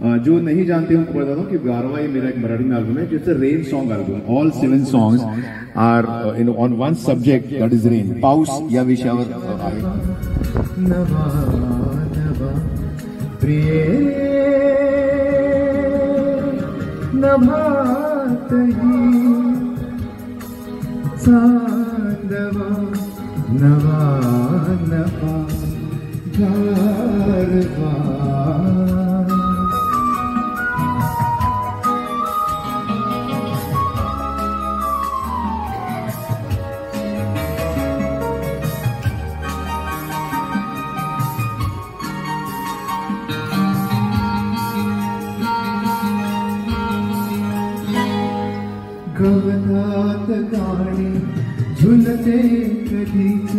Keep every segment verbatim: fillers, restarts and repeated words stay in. जो नहीं जानते हैं उनको बता दूं कि गारवा ये मेरा एक मराठी एल्बम है, जिससे rain song album, all seven songs are in on one subject that is rain, पाऊस या विषयावर आहे। गवतात गाणी झुलते कधीच,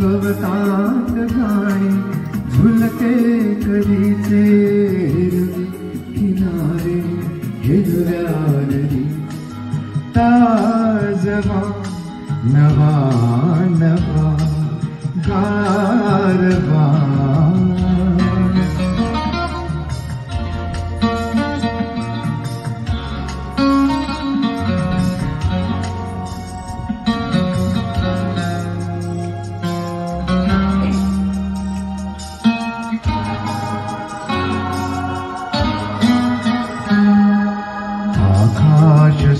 गवतात गाणी झुलते कधीच, हिरवी किनारे हिरव्या नदी, ताजवा नवा नवा गारवा।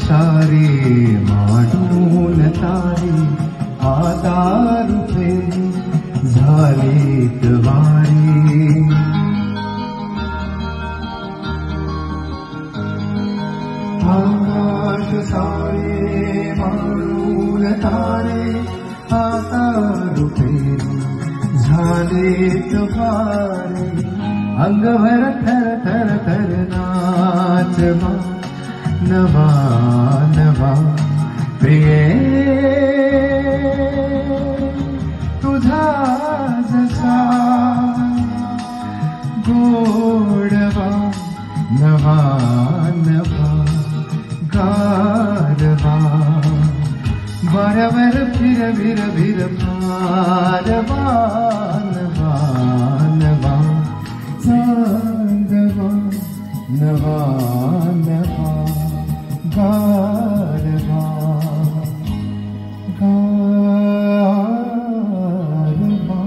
सारी मानून तारी आधार पे झाली तवारी, आकाश सारे मानून तारे आधार पे झाली तवारी, अंग भर थर थर थर नाचवा नवा नवा प्रिय, तुझा जसा गोडवा नवा नवा गारवा, बराबर फिर फिर फिर पारवा नवा नवा चांदवा नवा नवा गारवा गारवा।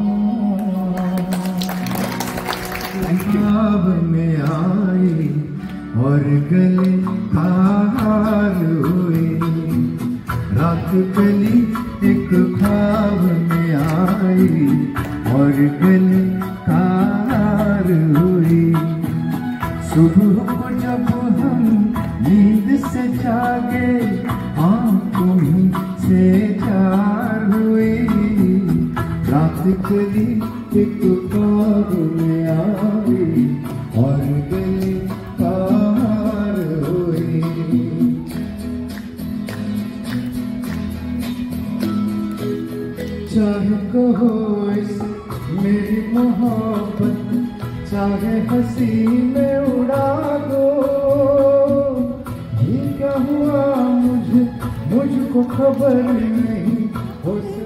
ख्वाब में आई और गले हार हुए, रात गली एक ख्वाब में आई और गले हार हुए, सुबह को जब हम नींद से जागे आंखों से चार हुए, रात गली एक कार में आई और गली कार हुए। चाहे कहो इस मेरी मोहब्बत, चाहे हंसी में उड़ा दो, हुआ मुझे मुझको खबर नहीं।